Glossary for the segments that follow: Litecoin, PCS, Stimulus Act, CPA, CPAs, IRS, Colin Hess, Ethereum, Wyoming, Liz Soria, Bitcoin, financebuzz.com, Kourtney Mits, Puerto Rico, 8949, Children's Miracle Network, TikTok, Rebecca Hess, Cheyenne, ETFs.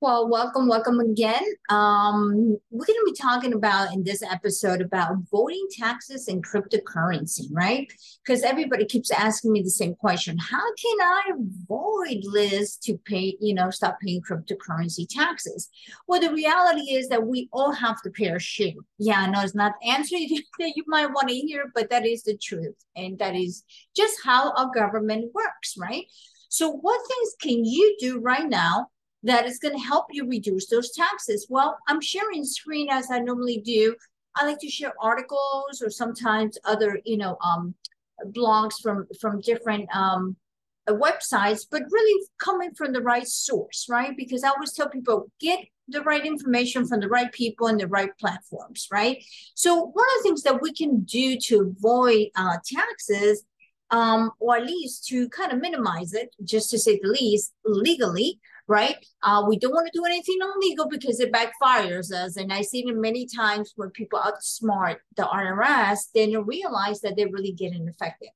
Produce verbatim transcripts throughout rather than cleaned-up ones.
Well, welcome, welcome again. Um, we're going to be talking about in this episode about voting taxes and cryptocurrency, right? Because everybody keeps asking me the same question. How can I avoid Liz to pay, you know, stop paying cryptocurrency taxes? Well, the reality is that we all have to pay our share. Yeah, I know it's not the answer that you might want to hear, but that is the truth. And that is just how our government works, right? So what things can you do right now that is going to help you reduce those taxes? Well, I'm sharing screen as I normally do. I like to share articles or sometimes other, you know, um, blogs from, from different um, websites, but really coming from the right source, right? Because I always tell people, get the right information from the right people and the right platforms, right? So one of the things that we can do to avoid uh, taxes, um, or at least to kind of minimize it, just to say the least, legally, right? Uh, we don't want to do anything illegal because it backfires us. And I've seen it many times when people outsmart the I R S, they don't realize that they're really getting affected.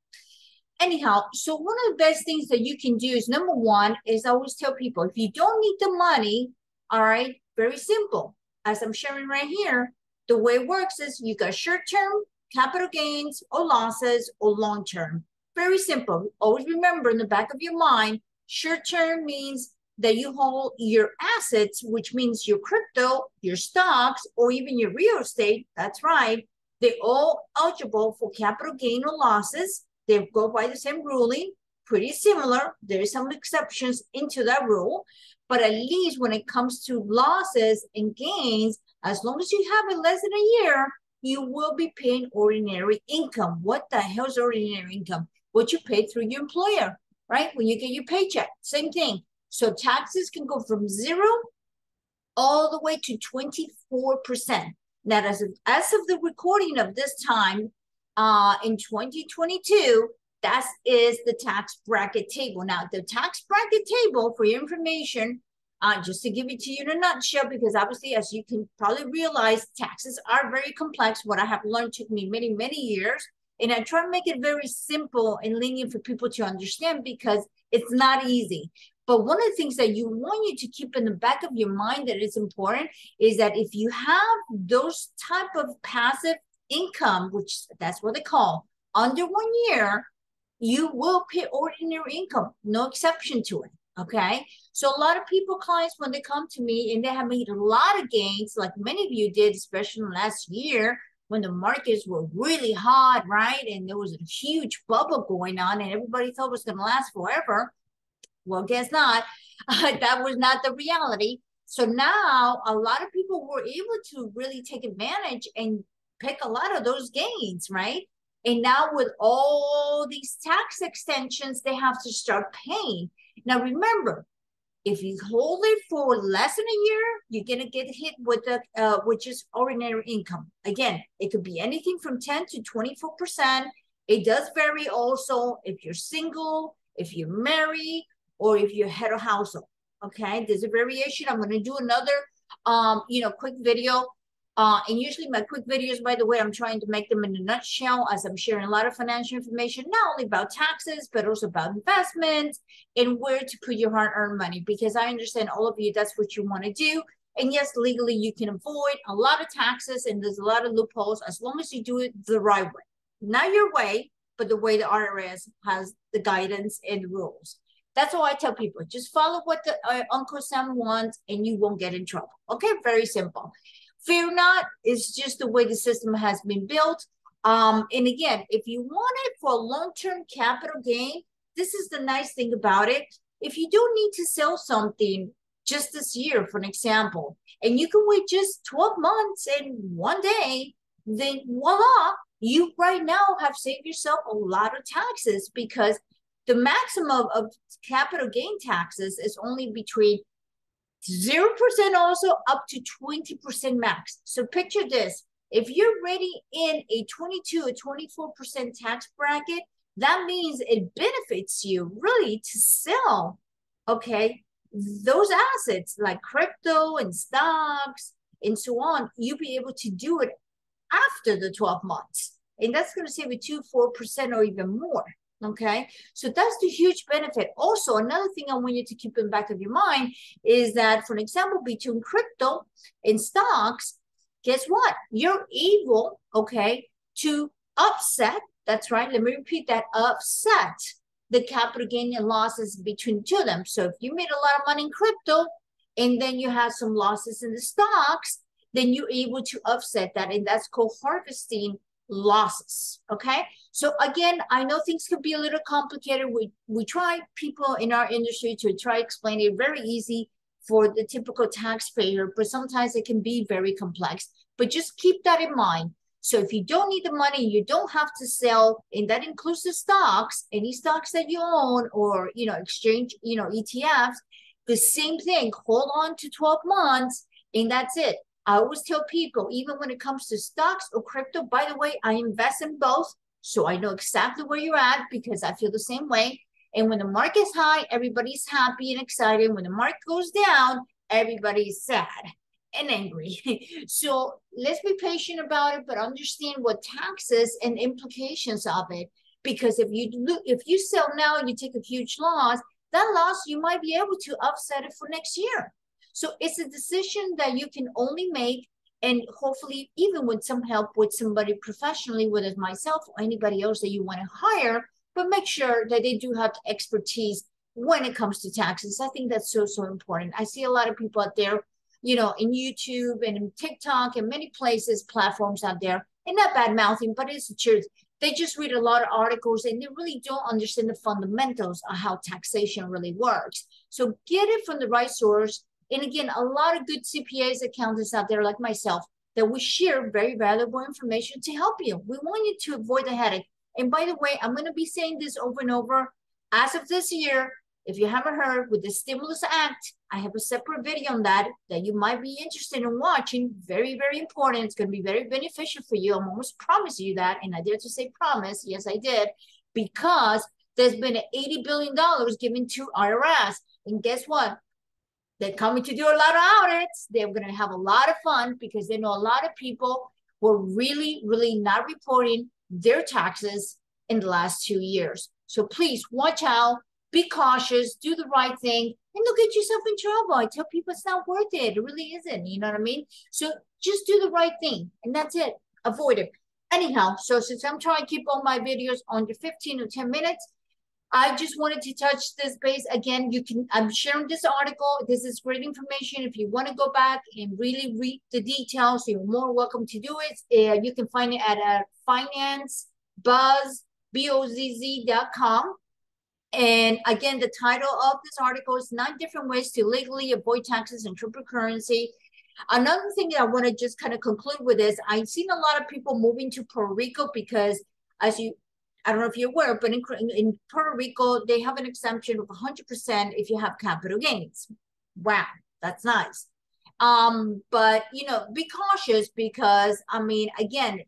Anyhow, so one of the best things that you can do is, number one, is I always tell people, if you don't need the money, all right, very simple. As I'm sharing right here, the way it works is you got short-term, capital gains or losses, or long-term. Very simple. Always remember in the back of your mind, short-term means that you hold your assets, which means your crypto, your stocks, or even your real estate. That's right. They're all eligible for capital gain or losses. They go by the same ruling, pretty similar. There are some exceptions into that rule, but at least when it comes to losses and gains, as long as you have it less than a year, you will be paying ordinary income. What the hell is ordinary income? What you pay through your employer, right? When you get your paycheck, same thing. So taxes can go from zero all the way to twenty-four percent. Now, as of, as of the recording of this time uh, in twenty twenty-two, that is the tax bracket table. Now, the tax bracket table, for your information, uh, just to give it to you in a nutshell, because obviously, as you can probably realize, taxes are very complex. What I have learned took me many, many years. And I try to make it very simple and lenient for people to understand because it's not easy. But one of the things that you want you to keep in the back of your mind that is important is that if you have those type of passive income, which that's what they call, under one year, you will pay ordinary income, no exception to it, okay? So a lot of people, clients, when they come to me and they have made a lot of gains, like many of you did, especially last year when the markets were really hot, right? And there was a huge bubble going on and everybody thought it was going to last forever. Well, guess not. Uh, that was not the reality. So now a lot of people were able to really take advantage and pick a lot of those gains, right? And now with all these tax extensions, they have to start paying. Now, remember, if you hold it for less than a year, you're going to get hit with the, uh, which is ordinary income. Again, it could be anything from ten to twenty-four percent. It does vary also if you're single, if you're married, or if you're head of household, okay? There's a variation. I'm gonna do another, um, you know, quick video. Uh, and usually my quick videos, by the way, I'm trying to make them in a nutshell as I'm sharing a lot of financial information, not only about taxes, but also about investments and where to put your hard-earned money, because I understand all of you, that's what you wanna do. And yes, legally, you can avoid a lot of taxes and there's a lot of loopholes as long as you do it the right way. Not your way, but the way the I R S has the guidance and rules. That's all I tell people. Just follow what the, uh, Uncle Sam wants and you won't get in trouble. Okay, very simple. Fear not, it's just the way the system has been built. Um, and again, if you want it for a long-term capital gain, this is the nice thing about it. If you do need to sell something just this year, for an example, and you can wait just twelve months and one day, then voila, you right now have saved yourself a lot of taxes because the maximum of capital gain taxes is only between zero percent also up to twenty percent max. So picture this. If you're already in a twenty-two or twenty-four percent tax bracket, that means it benefits you really to sell, okay, those assets like crypto and stocks and so on. You'll be able to do it after the twelve months. And that's going to save you two, four percent or even more. Okay, so that's the huge benefit. Also, another thing I want you to keep in the back of your mind is that, for example, between crypto and stocks, guess what? You're able, okay, to offset, that's right, let me repeat that, offset the capital gain and losses between two of them. So if you made a lot of money in crypto and then you have some losses in the stocks, then you're able to offset that, and that's called harvesting losses, okay? So again, I know things can be a little complicated. We, we try, people in our industry, to try to explain it very easy for the typical taxpayer, but sometimes it can be very complex. But just keep that in mind. So if you don't need the money, you don't have to sell, and that includes the stocks, any stocks that you own, or, you know, exchange, you know, E T Fs, the same thing, hold on to twelve months, and that's it. I always tell people, even when it comes to stocks or crypto, by the way, I invest in both. So I know exactly where you're at, because I feel the same way. And when the market's high, everybody's happy and excited. When the market goes down, everybody's sad and angry. So let's be patient about it, but understand what taxes and implications of it. Because if you look, if you sell now and you take a huge loss, that loss, you might be able to offset it for next year. So it's a decision that you can only make, and hopefully even with some help with somebody professionally, whether it's myself or anybody else that you want to hire, but make sure that they do have expertise when it comes to taxes. I think that's so, so important. I see a lot of people out there, you know, in YouTube and in TikTok and many places, platforms out there, and not bad mouthing, but it's the truth. They just read a lot of articles and they really don't understand the fundamentals of how taxation really works. So get it from the right source. And again, a lot of good C P As, accountants out there like myself, that we share very valuable information to help you. We want you to avoid the headache. And by the way, I'm going to be saying this over and over. As of this year, if you haven't heard, with the Stimulus Act, I have a separate video on that that you might be interested in watching. Very, very important. It's going to be very beneficial for you. I almost promise you that. And I dare to say promise. Yes, I did. Because there's been eighty billion dollars given to I R S. And guess what? They're coming to do a lot of audits. They're going to have a lot of fun, because they know a lot of people were really, really not reporting their taxes in the last two years. So please watch out, be cautious, do the right thing, and don't get yourself in trouble. I tell people it's not worth it. It really isn't. You know what I mean? So just do the right thing, and that's it. Avoid it. Anyhow, so since I'm trying to keep all my videos under fifteen or ten minutes, I just wanted to touch this base. Again, you can, I'm sharing this article. This is great information. If you want to go back and really read the details, you're more welcome to do it. Uh, you can find it at uh, finance buzz dot com. And again, the title of this article is Nine Different Ways to Legally Avoid Taxes in Cryptocurrency. Another thing that I want to just kind of conclude with is, I've seen a lot of people moving to Puerto Rico because, as you, I don't know if you're aware, but in, in Puerto Rico, they have an exemption of one hundred percent if you have capital gains. Wow, that's nice. Um, but, you know, be cautious, because, I mean, again,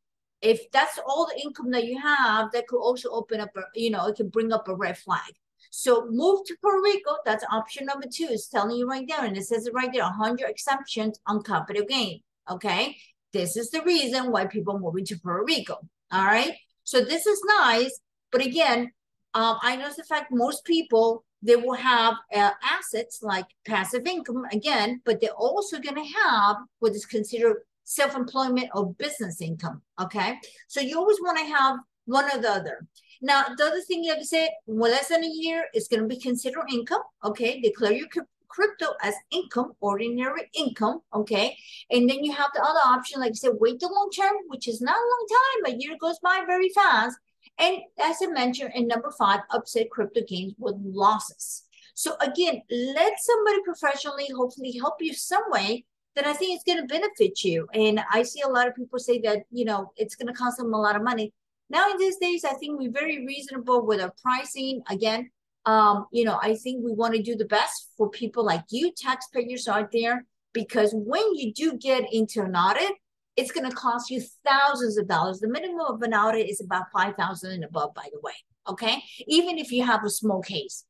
if that's all the income that you have, that could also open up, a, you know, it can bring up a red flag. So move to Puerto Rico. That's option number two. It's telling you right there, and it says it right there, one hundred exemptions on capital gain, okay? This is the reason why people are moving to Puerto Rico, all right? So this is nice, but again, um, I know the fact most people, they will have uh, assets like passive income again, but they're also gonna have what is considered self-employment or business income, okay? So you always wanna have one or the other. Now, the other thing you have to say, well, less than a year, is gonna be considered income, okay? Declare your crypto as income, ordinary income, okay? And then you have the other option, like I said, wait the long term, which is not a long time. A year goes by very fast. And as I mentioned, in number five, offset crypto gains with losses. So again, let somebody professionally hopefully help you some way that I think it's going to benefit you. And I see a lot of people say that, you know, it's going to cost them a lot of money. Now, in these days, I think we're very reasonable with our pricing. Again, Um, you know, I think we want to do the best for people like you, taxpayers out there, because when you do get into an audit, it's going to cost you thousands of dollars. The minimum of an audit is about five thousand dollars and above, by the way, okay? Even if you have a small case.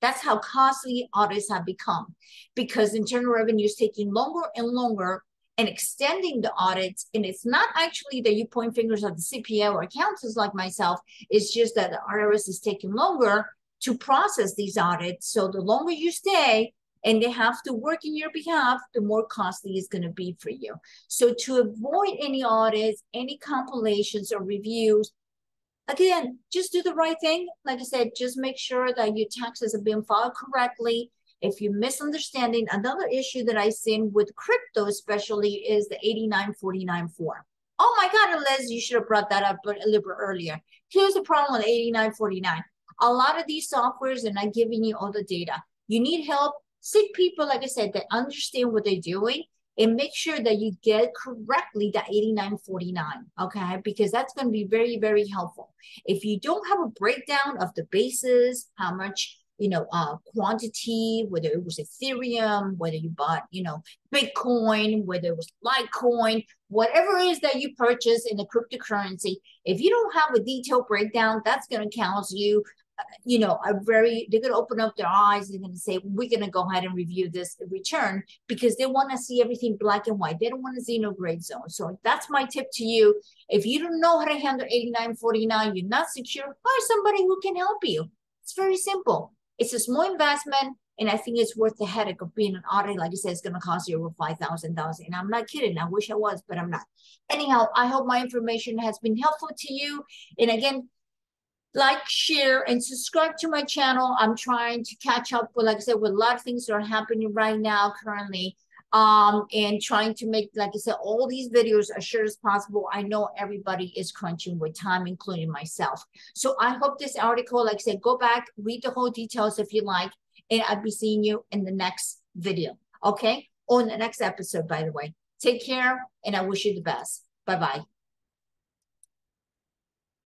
That's how costly audits have become, because Internal Revenue is taking longer and longer and extending the audits. And it's not actually that you point fingers at the C P A or accountants like myself. It's just that the I R S is taking longer to process these audits. So the longer you stay and they have to work in your behalf, the more costly it's going to be for you. So to avoid any audits, any compilations or reviews, again, just do the right thing. Like I said, just make sure that your taxes have been filed correctly. If you're misunderstanding, another issue that I've seen with crypto especially is the eighty-nine forty-nine form. Oh my God, Liz, you should have brought that up a little bit earlier. Here's the problem with eighty-nine forty-nine. A lot of these softwares are not giving you all the data. You need help. Seek people, like I said, that understand what they're doing and make sure that you get correctly the eighty-nine forty-nine, okay? Because that's going to be very, very helpful. If you don't have a breakdown of the basis, how much, you know, uh, quantity, whether it was Ethereum, whether you bought, you know, Bitcoin, whether it was Litecoin, whatever it is that you purchase in the cryptocurrency, if you don't have a detailed breakdown, that's going to cost you, uh, you know, a very, they're going to open up their eyes. They're going to say, we're going to go ahead and review this return because they want to see everything black and white. They don't want to see no gray zone. So that's my tip to you. If you don't know how to handle eighty-nine forty-nine, you're not secure, hire somebody who can help you. It's very simple. It's a small investment, and I think it's worth the headache of being an audit. Like I said, it's going to cost you over five thousand dollars, and I'm not kidding. I wish I was, but I'm not. Anyhow, I hope my information has been helpful to you. And again, like, share, and subscribe to my channel. I'm trying to catch up with, like I said, with a lot of things that are happening right now currently, um, and trying to make, like I said, all these videos as short as possible. I know everybody is crunching with time, including myself. So I hope this article, like I said, go back, read the whole details if you like, and I'll be seeing you in the next video, okay? Or in the next episode, by the way. Take care, and I wish you the best. Bye-bye.